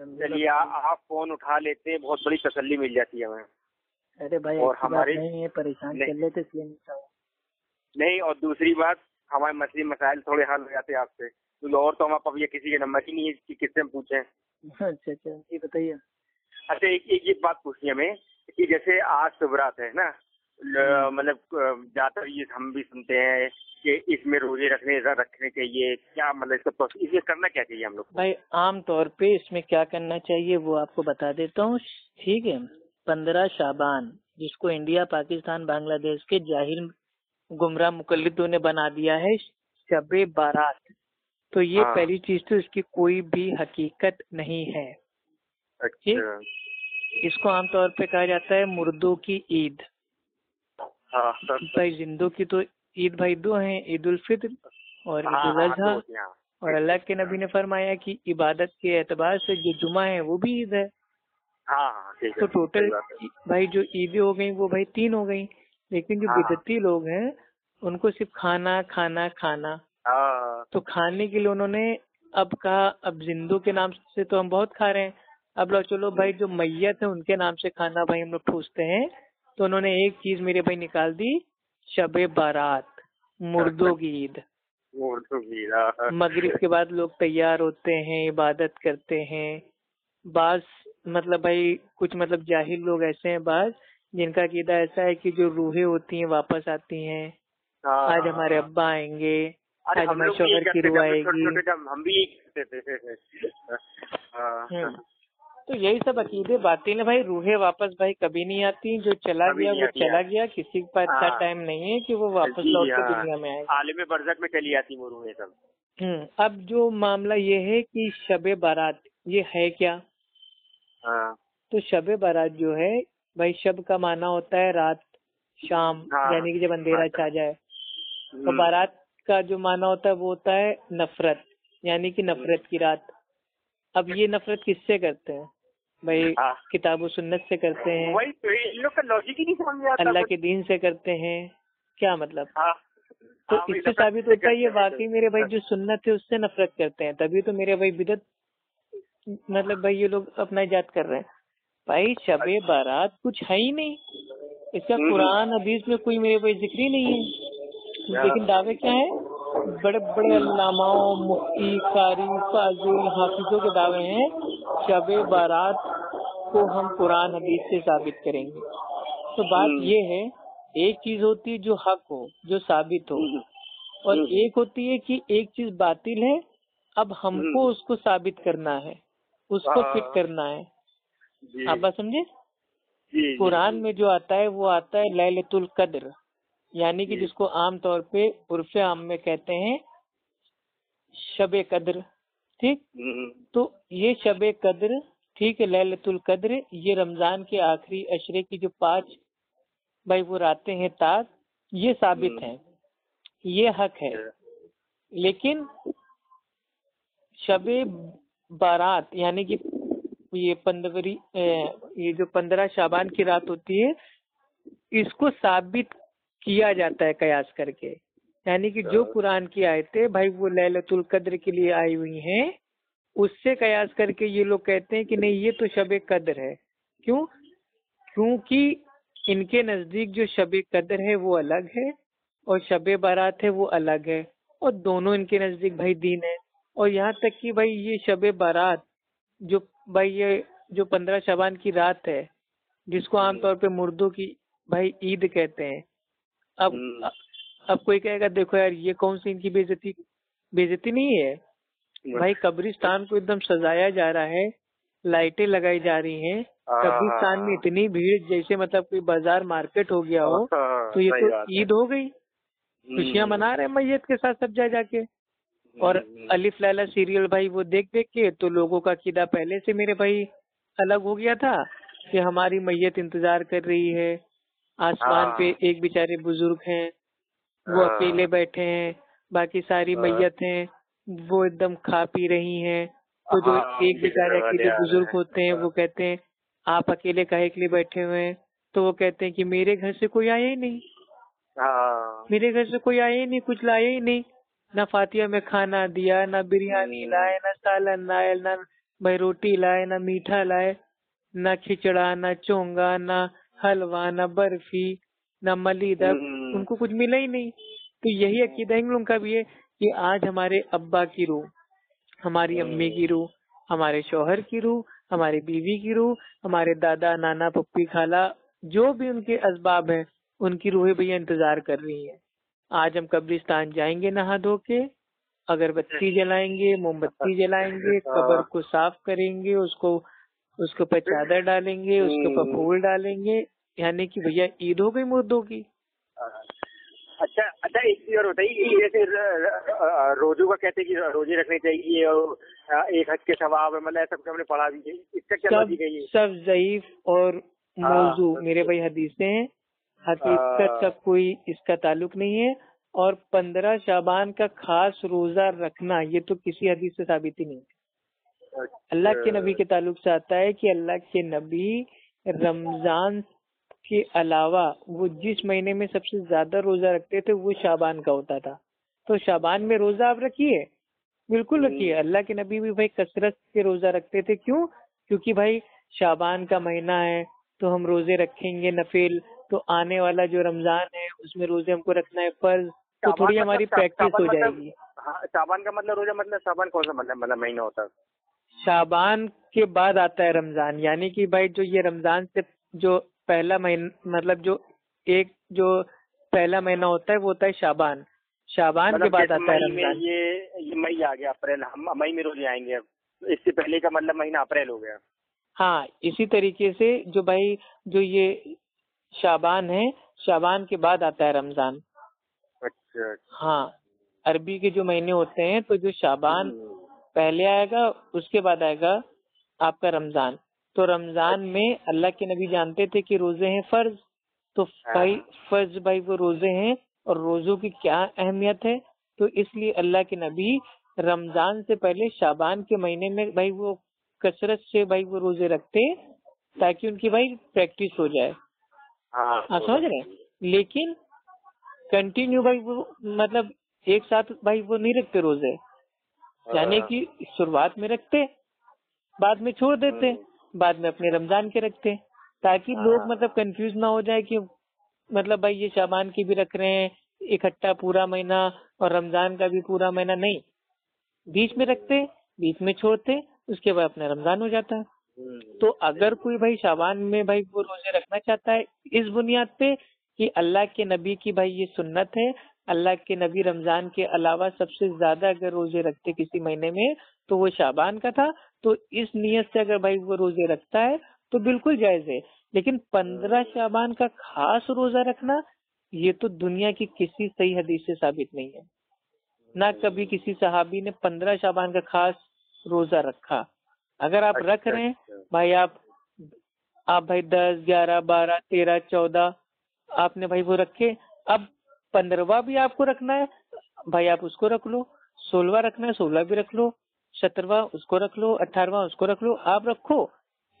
चलिए आप फोन उठा लेते, बहुत बड़ी तसल्ली मिल जाती है हमें। अरे भाई और हमारे परेशान कर लेते नहीं, और दूसरी बात हमारे मसले मसाइल थोड़े हल हो जाते आपसे। और तो हमारे पास किसी के नंबर ही नहीं है कि किससे हम पूछे। अच्छा अच्छा, ये बताइए। अच्छा एक बात पूछिए हमें कि जैसे आज शुभ रात है ना, मतलब ज्यादातर ये हम भी सुनते हैं कि इसमें रोजे रखने चाहिए, क्या मतलब इसमें करना क्या चाहिए हम लोग? भाई आमतौर पे इसमें क्या करना चाहिए वो आपको बता देता हूँ, ठीक है। 15 शाबान, जिसको इंडिया, पाकिस्तान, बांग्लादेश के जाहिर गुमराह मुकल्लिदों ने बना दिया है शबे बारात, तो ये पहली चीज तो इसकी कोई भी हकीकत नहीं है। अच्छा। इसको आमतौर पे कहा जाता है मुर्दों की ईद। भाई जिंदों की तो ईद भाई दो हैं, ईद उल फित्र और ईद उल अजहा। और अल्लाह के नबी ने फरमाया कि इबादत के एतबार से जो जुमा है वो भी ईद है। तो टोटल भाई जो ईदें हो गई वो भाई 3 हो गई। लेकिन जो बिदती लोग हैं उनको सिर्फ खाना खाना खाना, तो खाने के लिए उन्होंने अब कहा अब जिंदों के नाम से तो हम बहुत खा रहे हैं, अब लो चलो भाई जो मैयत है उनके नाम से खाना भाई हम लोग ठूसते हैं। तो उन्होंने एक चीज मेरे भाई निकाल दी, शबे बारात, मुर्दों की ईद। मगरिब के बाद लोग तैयार होते हैं, इबादत करते हैं। बास मतलब भाई कुछ मतलब जाहिल लोग ऐसे हैं बास जिनका कीदा ऐसा है कि जो रूहें होती हैं वापस आती हैं। आज हमारे अब्बा आएंगे, आज हमारे शोहर की रूह आएगी। तो यही सब अकीदे बातें हैं भाई। रूहें वापस भाई कभी नहीं आती, जो चला गया वो चला गया, किसी के पास इतना टाइम नहीं है कि वो वापस लौट के दुनिया में आए, आलम बरज़ख में चली जाती वो रूहें सब। अब जो मामला ये है कि शब बारात ये है क्या? तो शब बारात जो है भाई, शब का माना होता है रात, शाम, यानी कि जब अंधेरा छा जाए। तो बारात का जो माना होता है वो होता है नफरत, यानी कि नफरत की रात। अब ये नफरत किससे करते हैं भाई? किताब सुन्नत से करते हैं, अल्लाह के दीन से करते हैं। क्या मतलब? तो इससे साबित होता है ये वाकई मेरे भाई जो सुन्नत है उससे नफरत करते हैं, तभी तो मेरे भाई बिदत मतलब भाई ये लोग अपना इजाद कर रहे हैं। भाई शबे बारात कुछ है ही नहीं, इसका कुरान हदीस में कोई मेरे भाई जिक्र ही नहीं है। लेकिन दावे क्या है? बड़े बड़े अल्लामाओं, मुफ्ती, कारी, फाजिल, हाफिजों के दावे हैं शबे बारात को हम कुरान हदीस से साबित करेंगे। तो बात ये है, एक चीज होती है जो हक हो, जो साबित हो, और एक होती है कि एक चीज बातिल है, अब हमको उसको साबित करना है, उसको फिट करना है। आप बात समझे? कुरान में जो आता है वो आता है लैलतुल कद्र, यानी कि जिसको आम तौर पे उर्फ आम में कहते हैं शबे कद्र, ठीक। तो ये शबे कद्र, ठीक है, लैलतुल कद्र, ये रमजान के आखिरी अशरे की जो 5 भाई वो रातें हैं ताक, ये साबित है, ये हक है। लेकिन शबे बारात यानी कि ये 15 ये जो 15 शाबान की रात होती है, इसको साबित किया जाता है कयास करके, यानी कि जो कुरान की आयतें भाई वो लैलतुल कद्र के लिए आई हुई हैं उससे कयास करके ये लोग कहते हैं कि नहीं ये तो शबे कद्र है। क्यों? क्योंकि इनके नजदीक जो शबे कद्र है वो अलग है और शबे बारात है वो अलग है, और दोनों इनके नजदीक भाई दीन है। और यहाँ तक कि भाई ये शबे बारात जो भाई ये जो 15 शाबान की रात है, जिसको आमतौर पे मुर्दों की भाई ईद कहते हैं, अब कोई कहेगा देखो यार ये कौन सी इनकी बेइज्जती नहीं है? भाई कब्रिस्तान को एकदम सजाया जा रहा है, लाइटें लगाई जा रही हैं, कब्रिस्तान में इतनी भीड़ जैसे मतलब कोई बाजार मार्केट हो गया हो। तो ये तो ईद हो गई, खुशियाँ मना रहे मैयत के साथ सब जाके। और अलिफ लैला सीरियल भाई वो देख के तो लोगों का कीदा पहले से मेरे भाई अलग हो गया था कि हमारी मैयत इंतजार कर रही है आसमान पे। एक बेचारे बुजुर्ग हैं, वो अकेले बैठे हैं, बाकी सारी मैयत हैं वो एकदम खा पी रही हैं। तो जो एक बेचारे के जो बुजुर्ग होते हैं वो कहते हैं आप अकेले काहे के लिए बैठे हुए हैं? तो वो कहते हैं कि मेरे घर से कोई आया ही नहीं, मेरे घर से कोई आया ही नहीं, कुछ लाया ही नहीं, ना फातिया में खाना दिया, ना बिरयानी लाए, ना सालन लाए, ना भाई रोटी लाए, ना मीठा लाए, ना खिचड़ा, ना चोंगा, ना हलवा, ना बर्फी, ना मलीदा, उनको कुछ मिला ही नहीं। तो यही अकीदा इन लोगों का भी है कि आज हमारे अब्बा की रूह, हमारी अम्मी की रूह, हमारे शौहर की रूह, हमारी बीवी की रूह, हमारे दादा नाना पप्पी खाला जो भी उनके असबाब हैं, उनकी रूहें भैया इंतजार कर रही हैं। आज हम कब्रिस्तान जाएंगे नहा धो के, अगरबत्ती जलाएंगे, मोमबत्ती जलाएंगे, कब्र को साफ करेंगे, उसके ऊपर चादर डालेंगे, उसके ऊपर फूल डालेंगे, यानी कि भैया ईद हो गई मुर्दों की। अच्छा, एक चीज और बताइए, जैसे रोजों का कहते हैं कि रोजे रखने चाहिए और एक हज के सवाब, मतलब सबको हमने पढ़ा भी, इसका क्या लॉजिक है? ये सब ज़ईफ और मौजू मेरे भाई हदीसें हैं, हकीकत का कोई इसका ताल्लुक नहीं है। और 15 शाबान का खास रोजा रखना ये तो किसी हदीस से साबित ही नहीं है। अल्लाह के नबी के ताल्लुक से आता है कि अल्लाह के नबी रमजान के अलावा वो जिस महीने में सबसे ज्यादा रोजा रखते थे वो शाबान का होता था। तो शाबान में रोजा आप रखिए, बिल्कुल रखिए। अल्लाह के नबी भी भाई कसरत से रोजा रखते थे। क्यों? क्योंकि भाई शाबान का महीना है तो हम रोजे रखेंगे नफिल, तो आने वाला जो रमजान है उसमें रोजे हमको रखना है फर्ज, तो थोड़ी हमारी प्रैक्टिस हो जाएगी। शाबान का मतलब रोजा, मतलब शाबान कौन सा मतलब महीना होता है? शाबान के बाद आता है रमजान, यानी कि भाई जो ये रमजान से जो पहला महीना, मतलब जो पहला महीना होता है वो होता है शाबान। शाबान मतलब के बाद आता है रमजान। ये मई आ गया, अप्रैल, हम मई में रोजे आएंगे, इससे पहले का मतलब महीना अप्रैल हो गया। हाँ, इसी तरीके से जो भाई जो ये शाबान है, शाबान के बाद आता है रमजान। अच्छा। हाँ, अरबी के जो महीने होते हैं तो जो शाबान पहले आएगा उसके बाद आएगा आपका रमजान। तो रमजान में अल्लाह के नबी जानते थे कि रोजे हैं फर्ज, तो भाई फर्ज भाई वो रोजे हैं और रोजों की क्या अहमियत है, तो इसलिए अल्लाह के नबी रमजान से पहले शाबान के महीने में भाई वो कसरत से भाई वो रोजे रखते ताकि उनकी भाई प्रैक्टिस हो जाए। हाँ, समझ रहे हैं? लेकिन कंटिन्यू भाई वो मतलब एक साथ भाई वो नहीं रखते रोजे, यानी कि शुरुआत में रखते, बाद में छोड़ देते, बाद में अपने रमजान के रखते, ताकि लोग मतलब कंफ्यूज ना हो जाए कि मतलब भाई ये शाबान की भी रख रहे हैं इकट्ठा पूरा महीना और रमजान का भी पूरा महीना। नहीं, बीच में रखते, बीच में छोड़ते, उसके बाद अपना रमजान हो जाता है। तो अगर कोई भाई शाबान में भाई वो रोजे रखना चाहता है इस बुनियाद पे कि अल्लाह के नबी की भाई ये सुन्नत है, अल्लाह के नबी रमजान के अलावा सबसे ज्यादा अगर रोजे रखते किसी महीने में तो वो शाबान का था, तो इस नियत से अगर भाई वो रोजे रखता है तो बिल्कुल जायज है। लेकिन 15 शाबान का खास रोजा रखना ये तो दुनिया की किसी सही हदीस से साबित नहीं है, ना कभी किसी सहाबी ने 15 शाबान का खास रोजा रखा। अगर आप रख रहे हैं भाई, आप भाई 10, 11, 12, 13, 14 आपने भाई वो रखे, अब 15वां भी आपको रखना है भाई, आप उसको रख लो। 16वां रखना है, 16 भी रख लो, 17वां उसको रख लो, 18वां उसको रख लो, आप रखो।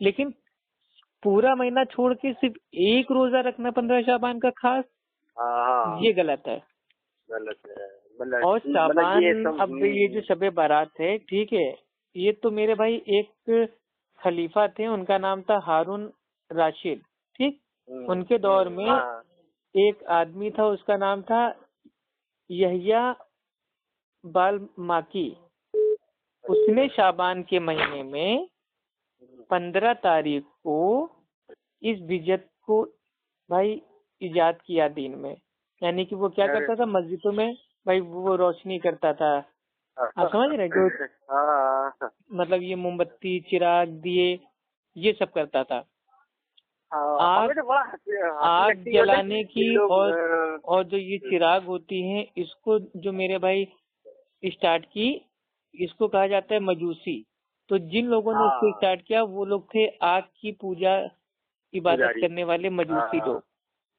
लेकिन पूरा महीना छोड़ के सिर्फ एक रोजा रखना 15 शाबान का खास, ये गलत है। और शाबान, अब ये जो शबे बारात है, ठीक है, ये तो मेरे भाई एक खलीफा थे, उनका नाम था हारून राशिद, ठीक, उनके दौर में एक आदमी था, उसका नाम था यहिया बाल माकी। उसने शाबान के महीने में 15 तारीख को इस बिजत को भाई इजाद किया दिन में, यानी कि वो क्या करता था, मस्जिदों में भाई वो रोशनी करता था। आप समझ रहे जो मतलब ये मोमबत्ती, चिराग, दिए, ये सब करता था। आग जलाने की और जो ये चिराग होती हैं, इसको जो मेरे भाई स्टार्ट की, इसको कहा जाता है मजूसी। तो जिन लोगों ने इसको स्टार्ट किया वो लोग थे आग की पूजा इबादत करने वाले मजूसी लोग,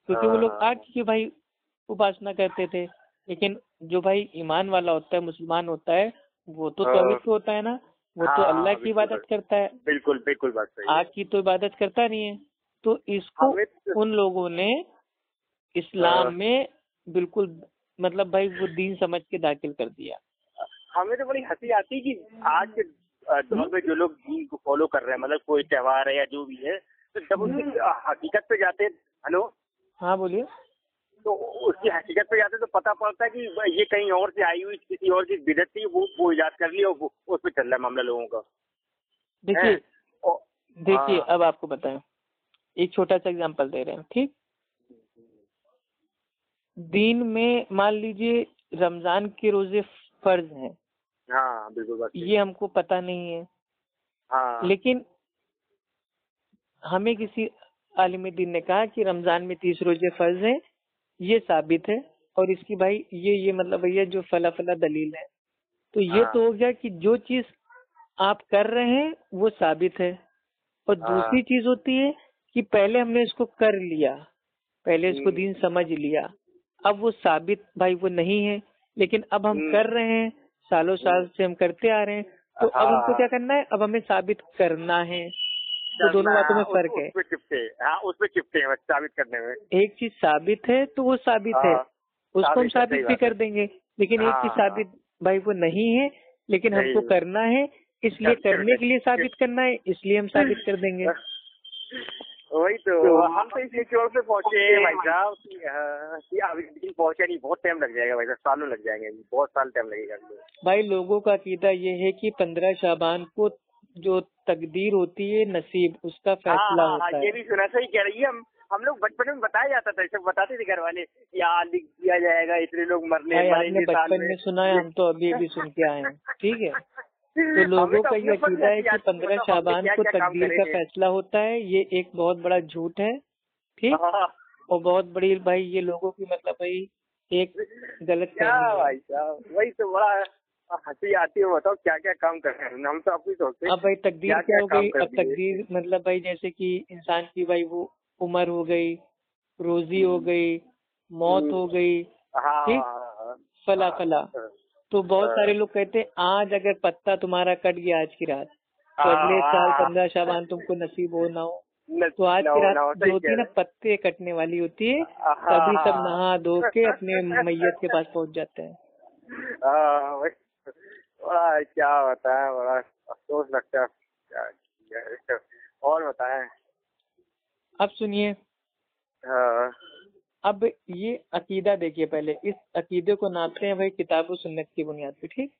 क्योंकि वो लोग आग की भाई उपासना करते थे। लेकिन जो भाई ईमान वाला होता है, मुसलमान होता है, वो तो तौहीद पे होता है ना, वो तो अल्लाह की इबादत करता है, बिल्कुल बिल्कुल बात सही, आग की तो इबादत करता नहीं है। तो इसको उन लोगों ने इस्लाम में बिल्कुल मतलब भाई वो दीन समझ के दाखिल कर दिया। हमें तो बड़ी हंसी आती कि आज के जब जो लोग दीन को फॉलो कर रहे हैं, मतलब कोई त्योहार है या जो भी है, तो जब उनकी हकीकत पे जाते हैं, हेलो हाँ बोलिए, तो उसकी हकीकत पे जाते तो पता पड़ता है कि ये कहीं और से आई हुई किसी और की बिदत थी, वो इजाद कर ली और उस पर चल रहा है मामला लोगों का। देखिए अब आपको बताएं, एक छोटा सा एग्जांपल दे रहे हैं, ठीक। दिन में मान लीजिए रमजान के रोजे फर्ज हैं, हाँ बिल्कुल, ये हमको पता नहीं है, हाँ। लेकिन हमें किसी आलिमे दीन ने कहा कि रमजान में 30 रोजे फर्ज हैं, ये साबित है, और इसकी भाई ये मतलब भैया जो फला दलील है, तो ये हाँ। तो हो गया कि जो चीज आप कर रहे हैं वो साबित है, और दूसरी हाँ। चीज होती है कि पहले हमने इसको कर लिया, पहले इसको दीन समझ लिया, अब वो साबित भाई वो नहीं है, लेकिन अब हम कर रहे हैं, सालों साल से हम करते आ रहे हैं, तो हाँ। अब हमको क्या करना है, अब हमें साबित करना है, तो दोनों बातों में फर्क है, उसमें चिपटे हैं साबित करने में। एक चीज साबित है तो वो साबित है, उसको हम साबित भी कर देंगे, लेकिन एक चीज साबित भाई वो नहीं है, लेकिन हमको करना है, इसलिए करने के लिए साबित करना है, इसलिए हम साबित कर देंगे। वही तो हम तो इस चोर पे पहुंचे भाई साहब कि अभी पहुंचे नहीं, बहुत टाइम लग जाएगा भाई साहब, सालों लग जाएंगे, बहुत साल टाइम लगेगा भाई। लोगों का अकीदा ये है कि 15 शाबान को जो तकदीर होती है, नसीब, उसका फैसला होता है। ये भी सुना, सही कह रही है। हम लोग बचपन में बताया जाता था, सब बताते थे घर वाले, यार लिख दिया जाएगा, इतने लोग मरने बचपन में सुना है, हम तो अभी अभी सुन के आए हैं, ठीक है। तो लोगों का ये अकीदा है कि 15 शाबान को तकदीर का फैसला होता है, ये एक बहुत बड़ा झूठ है, ठीक, और बहुत बड़ी भाई ये लोगों की मतलब भाई एक गलत भाई साहब, वही तो बड़ा हंसी आती है। बताओ क्या क्या काम कर रहे हैं हम, तो आप ही सोचते हैं अब भाई तकदीर क्या हो गई। अब तकदीर मतलब भाई जैसे कि इंसान की भाई वो उम्र हो गई, रोजी हो गई, मौत हो गई, ठीक, फला तो बहुत सारे लोग कहते हैं आज अगर पत्ता तुम्हारा कट गया आज की रात, तो अगले साल 15 शाबान तुमको नसीब हो ना हो, तो आज की रात जो होती है ना पत्ते कटने वाली होती है, तभी सब नहा धो के अपने मैयत के पास पहुंच जाते हैं। बड़ा क्या बताएं, बड़ा अफसोस लगता है। और बताएं, अब सुनिए, अब ये अकीदा देखिए, पहले इस अकीदे को नापते हैं भाई किताब और सुन्नत की बुनियाद पे, ठीक।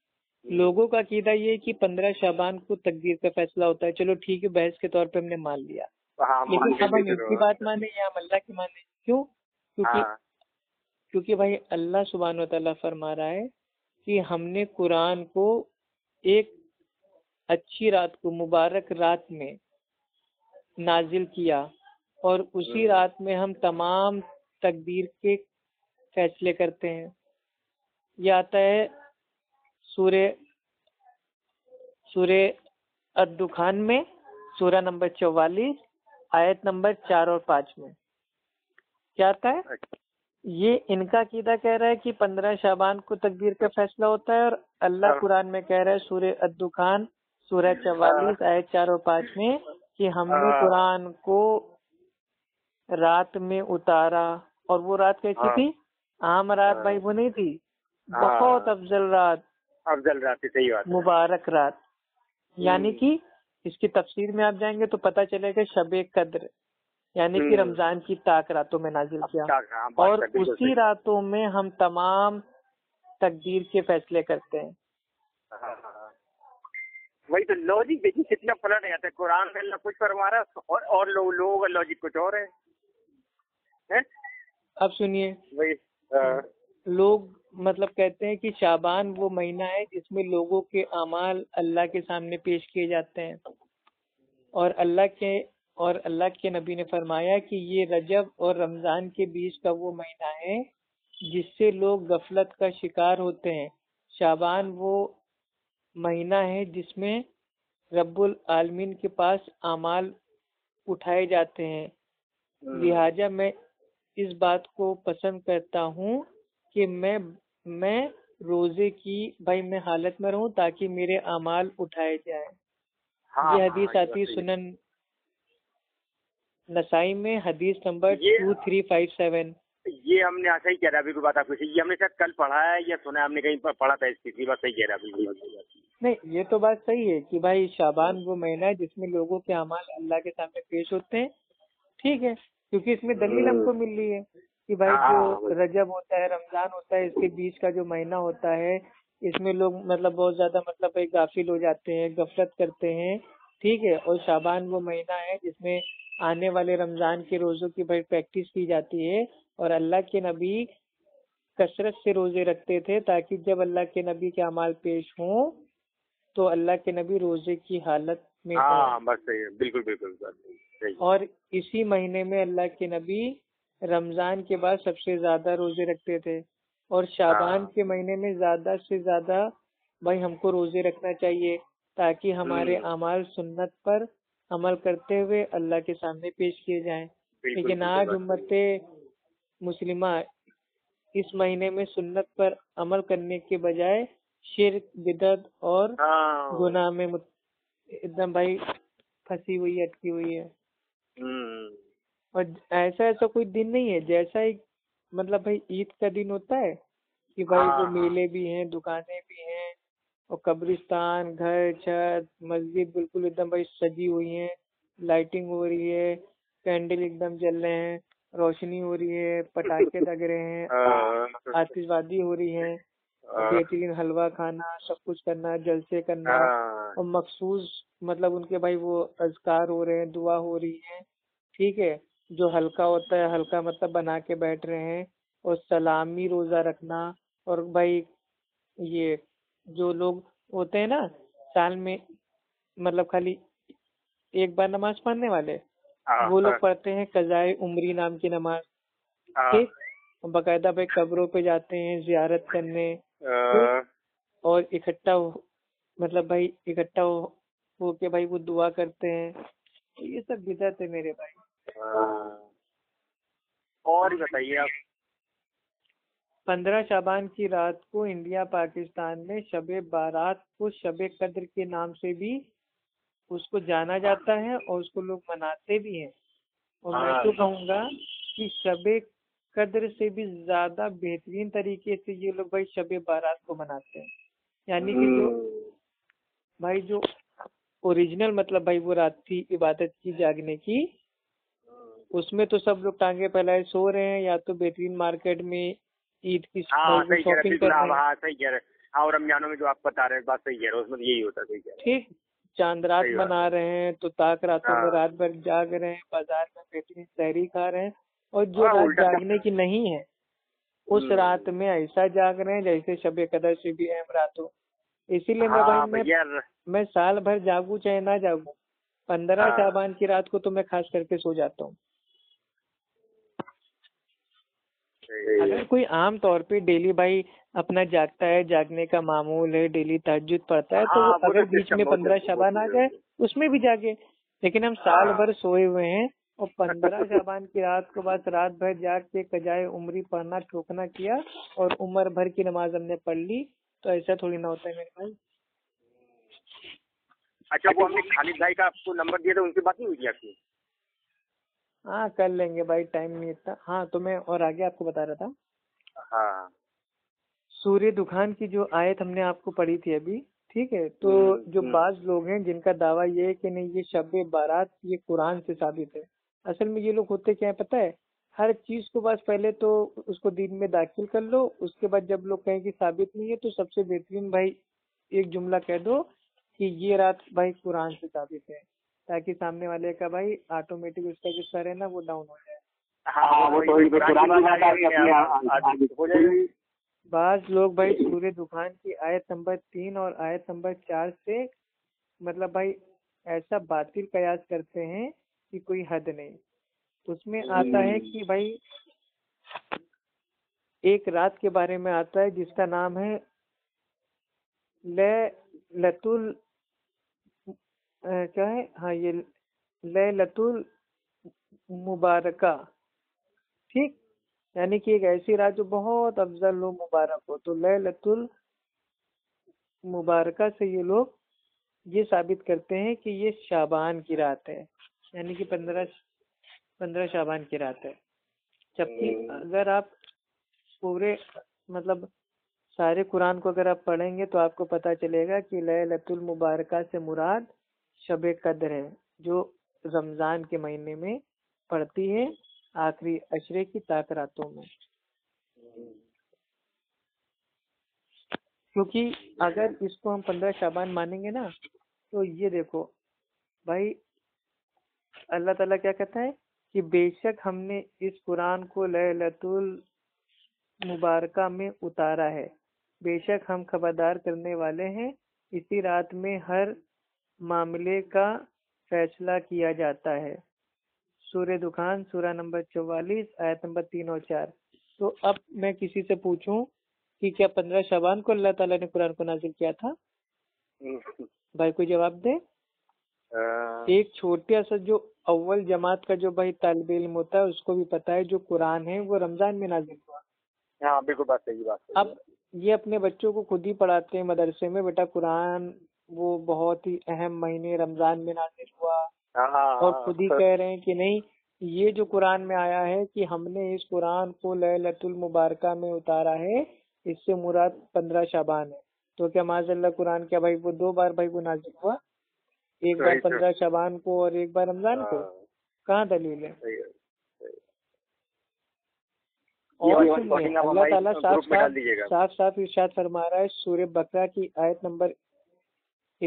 लोगों का अकीदा ये है कि 15 शाबान को तकदीर का फैसला होता है, चलो ठीक है, बहस के तौर पे हमने मान लिया, लेकिन हम इसकी बात माने या अल्लाह की माने, क्यों? क्योंकि भाई अल्लाह सुब्हानहू तआला फरमा रहा है कि हमने कुरान को एक अच्छी रात को, मुबारक रात में नाजिल किया, और उसी रात में हम तमाम तकदीर के फैसले करते हैं। यह आता है सूरे अद्दुखान में, सूरा नंबर 44, आयत नंबर 4 और 5 में क्या आता है। ये इनका अकीदा कह रहा है कि 15 शाबान को तकदीर का फैसला होता है, और अल्लाह कुरान में कह रहा है सूरे अद्दुखान, सूरा 44, आयत 4 और 5 में कि हमने कुरान को रात में उतारा, और वो रात कैसी थी, आम रात भाई वो नहीं थी, बहुत अफजल रात थी, सही बात, मुबारक रात। यानी कि इसकी तफसीर में आप जाएंगे तो पता चलेगा शबे कद्र, यानी कि रमजान की ताक रातों में नाजिल किया, और उसी रातों में हम तमाम तकदीर के फैसले करते हैं। वही तो लॉजिक देखिए कितना पलट जाता है, कुरान में अल्लाह कुछ फरमा रहा है और लोगों का लॉजिक कुछ और है। अब सुनिए, लोग मतलब कहते हैं कि शाबान वो महीना है जिसमें लोगों के अमाल अल्लाह के सामने पेश किए जाते हैं, और अल्लाह के नबी ने फरमाया कि ये रजब और रमजान के बीच का वो महीना है जिससे लोग गफलत का शिकार होते हैं। शाबान वो महीना है जिसमें रब्बुल आलमीन के पास अमाल उठाए जाते हैं, लिहाजा मैं इस बात को पसंद करता हूँ कि मैं रोजे की भाई मैं हालत में रहूँ ताकि मेरे अमाल उठाए जाए। ये हदीस आती है सुनन नसाई में, हदीस नंबर 2357। ये हमने सही कह रहा है, बात आपको सही, ये हमने शायद कल पढ़ा है या सुना है, हमने कहीं पढ़ा था इसकी, बात सही कह रहा है बिल्कुल। नहीं, ये तो बात सही है कि भाई शाबान वो महीना है जिसमें लोगों के अमाल अल्लाह के सामने पेश होते हैं, ठीक है, क्योंकि इसमें दलील हमको मिल रही है कि भाई जो रजब होता है, रमजान होता है, इसके बीच का जो महीना होता है, इसमें लोग मतलब बहुत ज्यादा मतलब भाई गाफिल हो जाते हैं, गफलत करते हैं, ठीक है। और शाबान वो महीना है जिसमें आने वाले रमजान के रोजों की भाई प्रैक्टिस की जाती है, और अल्लाह के नबी कसरत से रोजे रखते थे ताकि जब अल्लाह के नबी के अमाल पेश हों तो अल्लाह के नबी रोजे की हालत में। हाँ बस सही है, बिल्कुल बिल्कुल सही। और इसी महीने में अल्लाह के नबी रमजान के बाद सबसे ज्यादा रोजे रखते थे, और शाबान के महीने में ज्यादा से ज्यादा भाई हमको रोजे रखना चाहिए ताकि हमारे अमाल सुन्नत पर अमल करते हुए अल्लाह के सामने पेश किए जाएं। लेकिन आज उम्मते मुस्लिमा इस महीने में सुन्नत पर अमल करने के बजाय शिर्क, बिदअत और गुनाह में एकदम भाई फंसी हुई, अटकी हुई है। और ऐसा कोई दिन नहीं है जैसा मतलब भाई ईद का दिन होता है कि भाई वो मेले भी हैं, दुकानें भी हैं, और कब्रिस्तान, घर, छत, मस्जिद बिल्कुल एकदम भाई सजी हुई है, लाइटिंग हो रही है, कैंडल एकदम जल रहे हैं, रोशनी हो रही है, पटाखे लग रहे हैं, आतिशबाजी हो रही है, बेहतरीन हलवा खाना, सब कुछ करना, जलसे करना, और मखसूस मतलब उनके भाई वो अजकार हो रहे हैं, दुआ हो रही है, ठीक है। जो हल्का होता है हल्का मतलब बना के बैठ रहे हैं, और सलामी रोजा रखना, और भाई ये जो लोग होते हैं ना साल में मतलब खाली एक बार नमाज पढ़ने वाले, वो लोग पढ़ते हैं कजाए उमरी नाम की नमाज, ठीक, बाकायदा भाई कब्रों पे जाते हैं जियारत करने, और इकट्ठा मतलब भाई इकट्ठा हो के भाई वो दुआ करते हैं। ये सब बिदअत है मेरे भाई। और बताइए आप, 15 शाबान की रात को इंडिया पाकिस्तान में शबे बारात को शबे कद्र के नाम से भी उसको जाना जाता है और उसको लोग मनाते भी हैं, और मैं तो कहूँगा कि शबे कद्र से भी ज्यादा बेहतरीन तरीके से ये लोग भाई शबे बारात को मनाते हैं, यानी कि जो भाई जो ओरिजिनल मतलब भाई वो रात थी इबादत की, जागने की, उसमें तो सब लोग टांगे फैलाए सो रहे हैं, या तो बेहतरीन मार्केट में ईद की शॉपिंग कर रहे हैं। हाँ सही कह रहे हैं, और रमजानों में जो आप बता रहे हैं बात सही कह रहे हैं, उसमें यही होता है, ठीक, चांद रात मना रहे हैं तो ताक रातों में रात भर जाग रहे हैं, बाजार में बेहतरीन सहरी खा रहे हैं, और जो रात जागने की नहीं है उस रात में ऐसा जाग रहे हैं जैसे शबे कदर से भी अहम रात हो। इसीलिए मैं साल भर जागू चाहे ना जागू, 15 शाबान की रात को तो मैं खास करके सो जाता हूँ। अगर कोई आम तौर पे डेली भाई अपना जागता है, जागने का मामूल है, डेली तहज्जुद पढ़ता है, तो अगर बीच में 15 शाबान आ जाए उसमें भी जागे, लेकिन हम साल भर सोए हुए हैं, और 15 शाबान की रात को बस रात भर जाग के कजाए उमरी पढ़ना, ठोकना किया, और उम्र भर की नमाज हमने पढ़ ली, तो ऐसा थोड़ी ना होता है मेरे भाई। अच्छा, वो हमने खालिद भाई का आपको नंबर दिया था, उनसे बात नहीं हुई आपकी? हाँ कर लेंगे भाई, टाइम नहीं था। हाँ तो मैं और आगे आपको बता रहा था, हाँ सूर्य दुखान की जो आयत हमने आपको पढ़ी थी अभी, ठीक है, तो जो बाज लोग हैं जिनका दावा ये है कि नहीं ये शब-ए बारात ये कुरान से साबित है, असल में ये लोग होते क्या है पता है, हर चीज को बस पहले तो उसको दीन में दाखिल कर लो, उसके बाद जब लोग कहें कि साबित नहीं है तो सबसे बेहतरीन भाई एक जुमला कह दो कि ये रात भाई कुरान से साबित है, ताकि सामने वाले का भाई ऑटोमेटिक उसका जो सर है ना वो डाउन हो जाए। बाज लोग भाई सूर्य दुखान की आयत नंबर 3 और आयत नंबर 4 से मतलब भाई ऐसा बातिल कयास करते हैं कि कोई हद नहीं। उसमें आता है कि भाई एक रात के बारे में आता है जिसका नाम है लैलतुल क्या है, हाँ ये लैलतुल मुबारका, ठीक, यानी कि एक ऐसी रात जो बहुत अफजल हो, मुबारक हो, तो लैलतुल मुबारका से ये लोग ये साबित करते हैं कि ये शाबान की रात है, यानी कि 15 शाबान की रात है। जबकि अगर आप पूरे मतलब सारे कुरान को अगर आप पढ़ेंगे तो आपको पता चलेगा कि लैलतुल मुबारका से मुराद शबे कद्र है जो रमजान के महीने में पड़ती है आखिरी अशरे की ताक रातों में। क्योंकि अगर इसको हम 15 शाबान मानेंगे ना तो ये देखो भाई अल्लाह ताला क्या कहता है कि बेशक हमने इस कुरान को लैलतुल मुबारका में उतारा है, बेशक हम खबरदार करने वाले हैं, इसी रात में हर मामले का फैसला किया जाता है। सूरह दुखान सूरह नंबर 44 आयत नंबर 3 और 4। तो अब मैं किसी से पूछूं कि क्या 15 शाबान को अल्लाह ताला ने कुरान को नाजिल किया था? भाई कोई जवाब दे। एक छोटा सा जो अव्वल जमात का जो भाई तालिब इल्म होता है उसको भी पता है जो कुरान है वो रमजान में नाजिल हुआ। हाँ बिल्कुल बात सही बात। अब ये अपने बच्चों को खुद ही पढ़ाते हैं मदरसे में, बेटा कुरान वो बहुत ही अहम महीने रमजान में नाजिल हुआ, और खुद ही कह रहे हैं कि नहीं ये जो कुरान में आया है कि हमने इस कुरान को लैलतुल मुबारका में उतारा है, इससे मुराद 15 शाबान है। तो क्या माज़अल्लाह कुरान क्या भाई वो दो बार भाई वो नाजिल हुआ, एक बार 15 शाबान को और एक बार रमजान को? कहाँ दलील है? और अल्लाह ताला साफ साफ इरशाद फरमा रहा है सूरह बकरा की आयत नंबर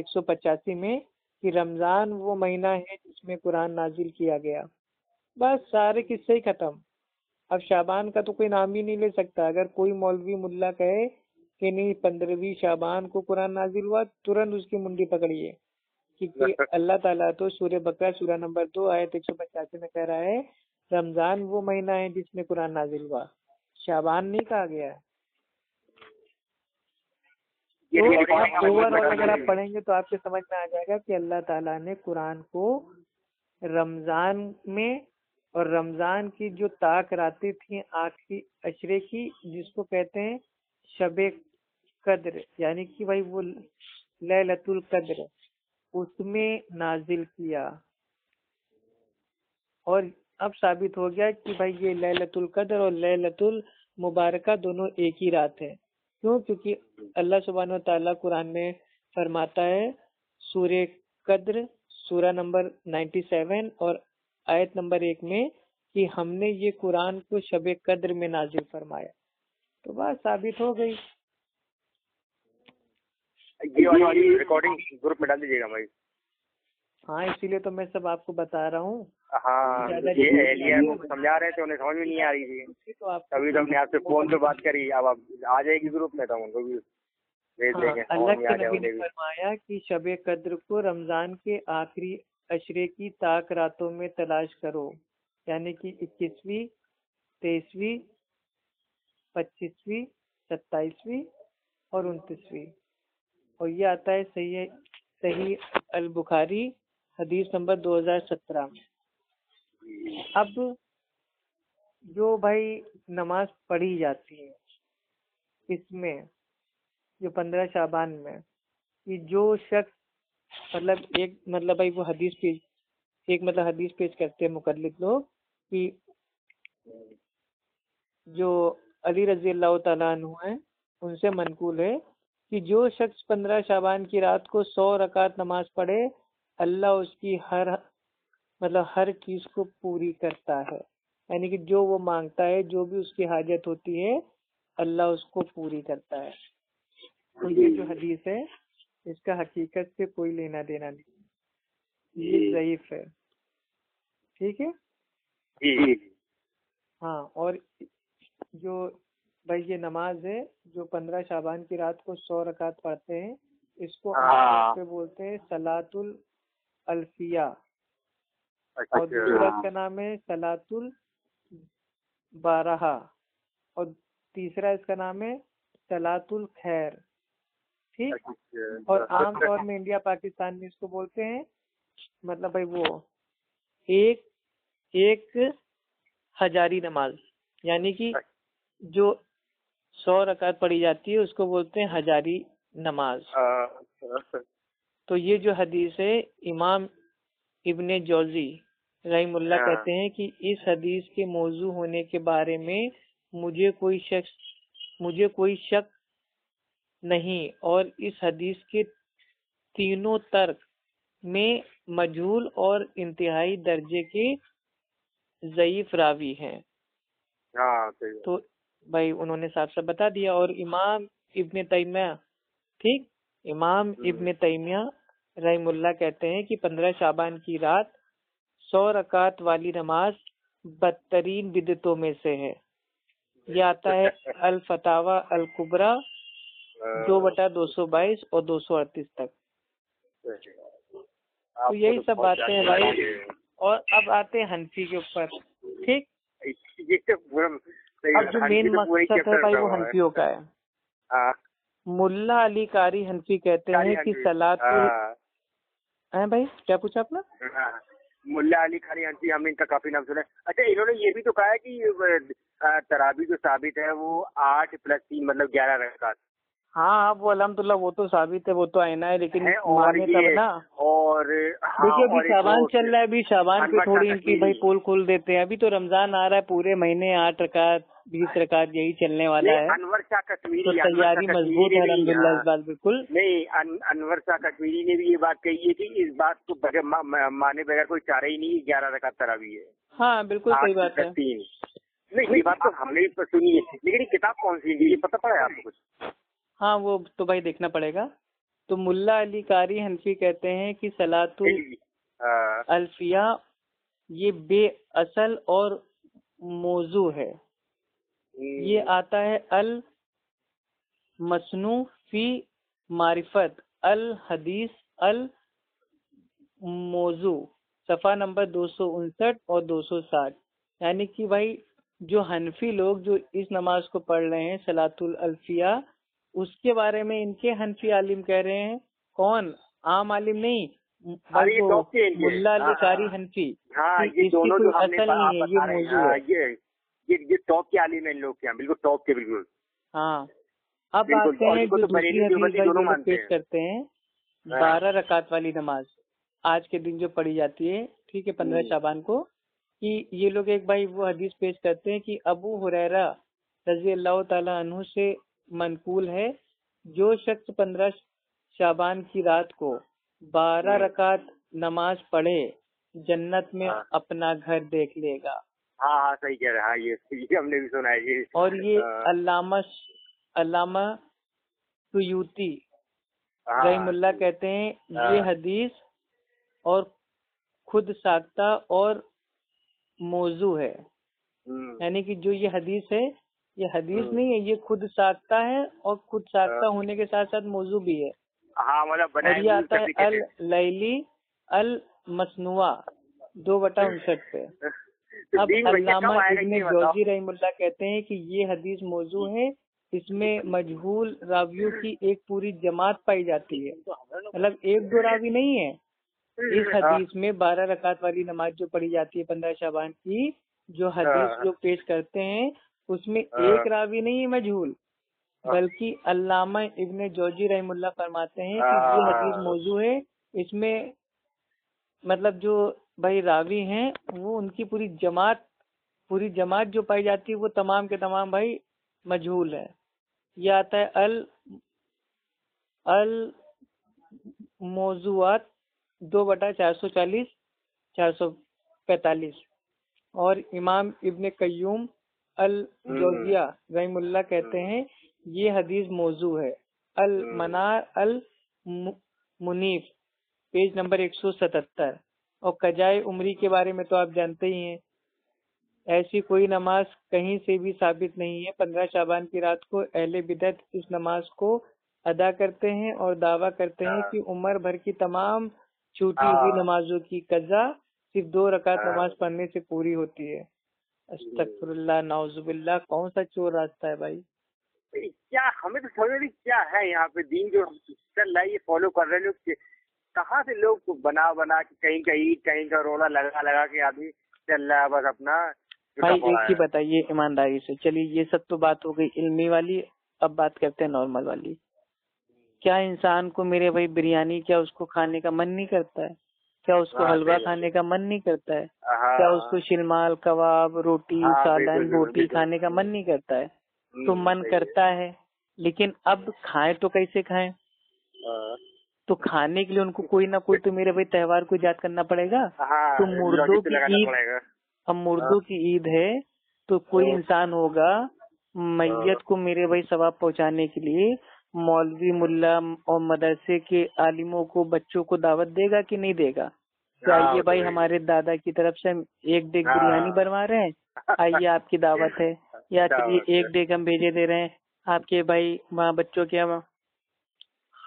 185 में कि रमजान वो महीना है जिसमें कुरान नाजिल किया गया। बस सारे किस्से ही खत्म। अब शाबान का तो कोई नाम ही नहीं ले सकता। अगर कोई मौलवी मुल्ला कहे कि नहीं 15वीं शाबान को कुरान नाजिल हुआ, तुरंत उसकी मुंडी पकड़िए, क्योंकि अल्लाह ताला तो सूरह बकरा सूरह नंबर 2 आयत 185 में कह रहा है रमजान वो महीना है जिसमें कुरान नाजिल हुआ, शाबान नहीं कहा गया। तो ओवरऑल अगर आप पढ़ेंगे तो आपके समझ में आ जाएगा कि अल्लाह ताला ने कुरान को रमजान में और रमजान की जो ताक रातें थी आखिरी अशरे की जिसको कहते हैं शबे कद्र यानी कि भाई वो लैलतुल कद्र, उसमें नाजिल किया। और अब साबित हो गया कि भाई ये लैलतुल कद्र और लैलतुल मुबारका दोनों एक ही रात है। क्यों? क्योंकि अल्लाह सुब्हानहू तआला कुरान में फरमाता है सूरह कद्र सूरह नंबर 97 और आयत नंबर 1 में कि हमने ये कुरान को शबे कद्र में नाजिल फरमाया। तो बात साबित हो गई। ये वाली रिकॉर्डिंग ग्रुप में डाल दीजिएगा भाई। हाँ इसीलिए तो मैं सब आपको बता रहा हूँ। हाँ ये एलियन समझा रहे थे, उन्हें समझ में नहीं आ रही थी, तो आप तभी तो हमने आपसे फोन पे बात करी। अब आप आ जाएगी ग्रुप में तो उनको भी भेज देंगे। अल्लाह के नबी ने फरमाया कि शबे कद्र को रमजान के आखिरी अशरे की ताक रातों में तलाश करो, यानी कि 21वीं 23वीं 25वीं 27वीं और 29वीं। और ये आता है सही अल बुखारी हदीस नंबर 2017 में। अब जो भाई नमाज पढ़ी जाती है इसमें जो 15 शाबान में कि जो शख्स मतलब भाई वो हदीस पेश करते हैं मुकल्लिद लोग कि जो अली रजी अल्लाह तआला अन्हु हैं उनसे मनकूल है कि जो शख्स 15 शाबान की रात को 100 रकात नमाज पढ़े अल्लाह उसकी हर चीज को पूरी करता है, यानी कि जो वो मांगता है जो भी उसकी हाजत होती है अल्लाह उसको पूरी करता है। तो ये जो हदीस है इसका हकीकत से कोई लेना देना नहीं, ये ज़ईफ है। ठीक है। हाँ और जो भाई ये नमाज है जो 15 शाबान की रात को 100 रकात पढ़ते हैं इसको आप बोलते हैं सलातुल अल्फिया। और दूसरा इसका नाम है सलातुल बारहा और तीसरा इसका नाम है सलातुल खैर। ठीक। और आमतौर में इंडिया पाकिस्तान में इसको बोलते हैं मतलब भाई वो एक हजारी नमाज, यानी कि जो 100 रकात पढ़ी जाती है उसको बोलते हैं हजारी नमाज। तो ये जो हदीस है इमाम इब्ने जौजी रहीमुल्लाह कहते हैं कि इस हदीस के मौजू होने के बारे में मुझे कोई शक नहीं और इस हदीस के तीनों तर्क में मजहूल और इंतहाई दर्जे के ज़ईफ रावी हैं। तो भाई उन्होंने साफ साफ बता दिया। और इमाम इब्न तैमिया, ठीक, इमाम इब्न तैमिया रहीमुल्लाह कहते हैं कि 15 शाबान की रात 100 रकात वाली नमाज बदतरीन बिदतों में से है। यह आता है अल फतावा अल कुबरा 2/222 और 238 तक। तो यही सब बातें हैं भाई। और अब आते हैं हनफी के ऊपर, ठीक। अब जो मेन मकसद है भाई वो हनफियों का है। मुल्ला अली कारी हनफी कहते हैं कि सलात है भाई। क्या पूछा आपने? मुल्ला अली कारी हनफी, हमने इनका काफी नाम सुना है। अच्छा, इन्होंने ये भी तो कहा है कि तरावी जो साबित है वो 8+3 मतलब 11 रकात। हाँ, वो अलहमदुल्ला वो तो साबित है, वो तो आईना है, लेकिन माने तब ना। और देखिए अभी शाबान चल रहा है, अभी शाबान पे थोड़ी इनकी भाई पोल खोल देते हैं। अभी तो रमजान आ रहा है, पूरे महीने 8 रकात 20 रकात यही चलने वाला है। अनवर शाह कश्मीरी, तो तैयारी मजबूत है अलहमदुल्ला इस बात। बिल्कुल नहीं, अनवर शाह कश्मीरी ने भी ये बात कही है कि इस बात को माने बगैर कोई चारा ही नहीं, 11 रकात तरावी है। हाँ बिल्कुल सही बात है। नहीं, बात तो हमने भी सुनी है, लेकिन किताब कौन सी है ये पता पड़ा है आपको कुछ? हाँ, वो तो भाई देखना पड़ेगा। तो मुल्ला अली कारी हनफी कहते हैं कि सलातुल अल्फिया ये बेअसल और मौजू है। ये आता है अल मसनू फी मारिफत अल हदीस अल मौजू सफा नंबर 259 और 260। यानी कि भाई जो हनफी लोग जो इस नमाज को पढ़ रहे हैं सलातुल अल्फिया, उसके बारे में इनके हनफी आलिम कह रहे हैं। कौन? आम आलिम नहीं, मुल्ला अली कारी हनफी। ये दोनों जो असल नहीं है, ये मौजूद है। ये टॉप के आलिम है इन लोग के यहाँ, बिल्कुल टॉप के, बिल्कुल। हाँ, अब आते हैं जो दूसरी पेश करते हैं 12 रकात वाली नमाज, आज के दिन जो पढ़ी जाती है, ठीक है, 15 शाबान को। कि ये लोग एक भाई वो हदीस पेश करते हैं कि अबू हुरैरा रजी अल्लाह तआला अन्हु से मनकूल है, जो शख्स 15 शाबान की रात को 12 रकात नमाज पढ़े जन्नत में अपना घर देख लेगा। हाँ सही कह रहा है। ये हमने भी सुना है। और ये अल्लामा सुयूती रहीमुल्लाह कहते हैं ये हदीस और खुद साख्ता और मौजू है। यानी कि जो ये हदीस है, ये हदीस नहीं है, ये खुद साख्ता है और खुद साख्ता होने के साथ साथ मौजू भी है। हाँ, मतलब ये आता है अल लैली अल मसनुआ 2/59 पे। अब अल्लामा इब्न जौजी रहमतुल्लाह कहते हैं कि ये हदीस मौजू है, इसमें मजहूल रावियों की एक पूरी जमात पाई जाती है। मतलब एक दो रावी नहीं है इस हदीस में। 12 रकात वाली नमाज जो पढ़ी जाती है 15 शाबान की, जो हदीस जो पेश करते हैं उसमें एक रावी नहीं है मजहूल, बल्कि अल्लामा इब्न जौजी रहमतुल्लाह फरमाते हैं कि ये हदीस मौजू है, इसमें मतलब जो भाई रावी हैं वो उनकी पूरी जमात जो पाई जाती है वो तमाम के तमाम भाई मजहूल है। ये आता है अल मौजूआत 2/440 445। और इमाम इब्न कय्यूम अल जोजिया रहीमुल्लाह कहते हैं ये हदीस मौजू है। अल मनार अल मुनीफ पेज नंबर 177। और कजाए उमरी के बारे में तो आप जानते ही हैं, ऐसी कोई नमाज कहीं से भी साबित नहीं है। 15 शाबान की रात को अहले बिदत इस नमाज को अदा करते हैं और दावा करते हैं कि उम्र भर की तमाम छूटी हुई नमाजों की कजा सिर्फ 2 रकात नमाज पढ़ने से पूरी होती है। अस्तगफिरुल्लाह, नाउजुबिल्लाह, कौन सा चोर रास्ता है भाई? क्या हमें तो समझ नहीं क्या है यहाँ पे दीन जो चल रहा है, ये फॉलो कर रहे लोग कहाँ से लोग बना के कहीं का रोला लगा के आदमी चल रहा है बस अपना। भाई एक ही बताइए ईमानदारी से। चलिए ये सब तो बात हो गई इल्मी वाली, अब बात करते हैं नॉर्मल वाली। क्या इंसान को मेरे भाई बिरयानी क्या उसको खाने का मन नहीं करता है? क्या उसको हलवा खाने का मन नहीं करता है? क्या उसको शिलमाल कबाब रोटी सालन रोटी खाने का मन नहीं करता है? तो मन करता है, लेकिन अब खाएं तो कैसे खाएं? तो खाने के लिए उनको कोई ना कोई तो मेरे भाई त्योहार को याद करना पड़ेगा। तो मुर्दों की ईद, अब मुर्दों की ईद है तो कोई इंसान होगा मैयत को मेरे भाई सवाब पहुंचाने के लिए मौलवी मुल्ला और मदरसे के आलिमों को बच्चों को दावत देगा कि नहीं देगा? आइए भाई हमारे दादा की तरफ से हम एक डेग बिरयानी बनवा रहे हैं, आइए आपकी दावत है, या चलिए एक डेग हम भेजे दे रहे हैं आपके भाई वहाँ बच्चों के,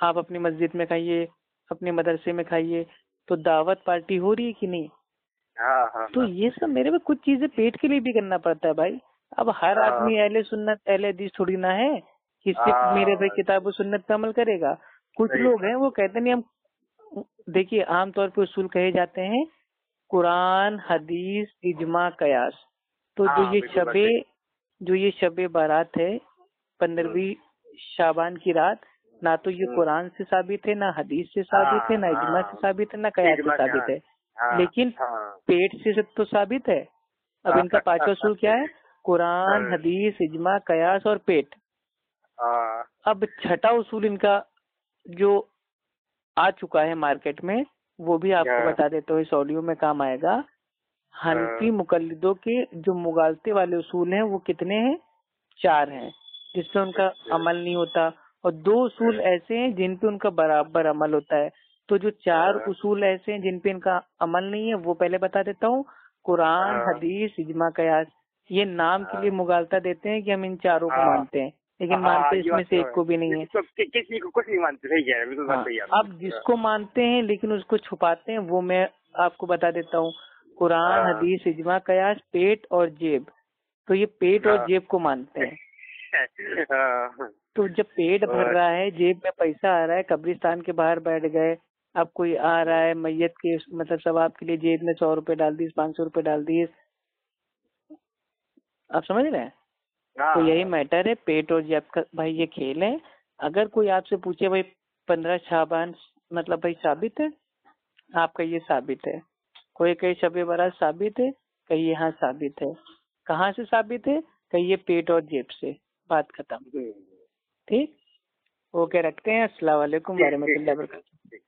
आप अपनी मस्जिद में खाइए अपने मदरसे में खाइए। तो दावत पार्टी हो रही है कि नहीं? तो ये सब मेरे में कुछ चीजें पेट के लिए भी करना पड़ता है भाई। अब हर आदमी अहले सुन्नत अहले हदीस थोड़ी ना है कि सिर्फ मेरे भाई किताब सुन्नत पे अमल करेगा। कुछ लोग हैं वो कहते नहीं, हम देखिए आमतौर पे उसूल कहे जाते हैं कुरान हदीस इजमा कयास। तो जो ये शबे बारात है 15वीं शाबान की रात, ना तो ये कुरान से साबित है, ना हदीस से साबित है, ना इजमा से साबित है, ना कयास से साबित है, लेकिन पेट से तो साबित है। अब इनका पांचवा उसूल क्या है? कुरान हदीस इजमा कयास और पेट। अब छठा उसूल इनका जो आ चुका है मार्केट में वो भी आपको बता देते हो, इस ऑडियो में काम आएगा। हनफी मुकल्लिदों के जो मुगालते वाले उसूल हैं वो कितने हैं? 4 हैं, जिसपे उनका अमल नहीं होता, और 2 उसूल ऐसे हैं जिन पे उनका बराबर अमल होता है। तो जो 4 उसूल ऐसे हैं जिन पे इनका अमल नहीं है वो पहले बता देता हूँ, कुरान हदीस इजमा कयास। ये नाम के लिए मुगालता देते हैं कि हम इन 4 को मानते हैं, लेकिन मानते इसमें से एक को भी नहीं है। किसी को कुछ नहीं मानते, सही कह रहे हैं। अब जिसको मानते हैं लेकिन उसको छुपाते हैं वो मैं आपको बता देता हूँ, कुरान हदीस इजमा कयास पेट और जेब। तो ये पेट और जेब को मानते हैं। तो जब पेट भर रहा है, जेब में पैसा आ रहा है, कब्रिस्तान के बाहर बैठ गए, अब कोई आ रहा है मैयत के मतलब सवाब के लिए जेब में 100 रुपए डाल दिए, 500 रुपए डाल दिए, आप समझ रहे हैं? तो यही मैटर है पेट और जेब का भाई, ये खेल है। अगर कोई आपसे पूछे भाई 15 शाबान मतलब भाई साबित है, आपका ये साबित है, कोई कहीं शब बरात साबित है, कहीं यहाँ साबित है, कहाँ से साबित है? कहीं ये पेट और जेब से, बात खत्म। ठीक, ओके, रखते हैं, अस्सलाम वालेकुम।